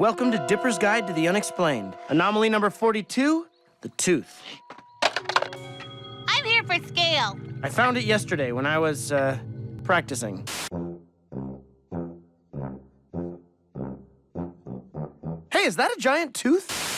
Welcome to Dipper's Guide to the Unexplained. Anomaly number 42, the tooth. I'm here for scale. I found it yesterday when I was, practicing. Hey, is that a giant tooth?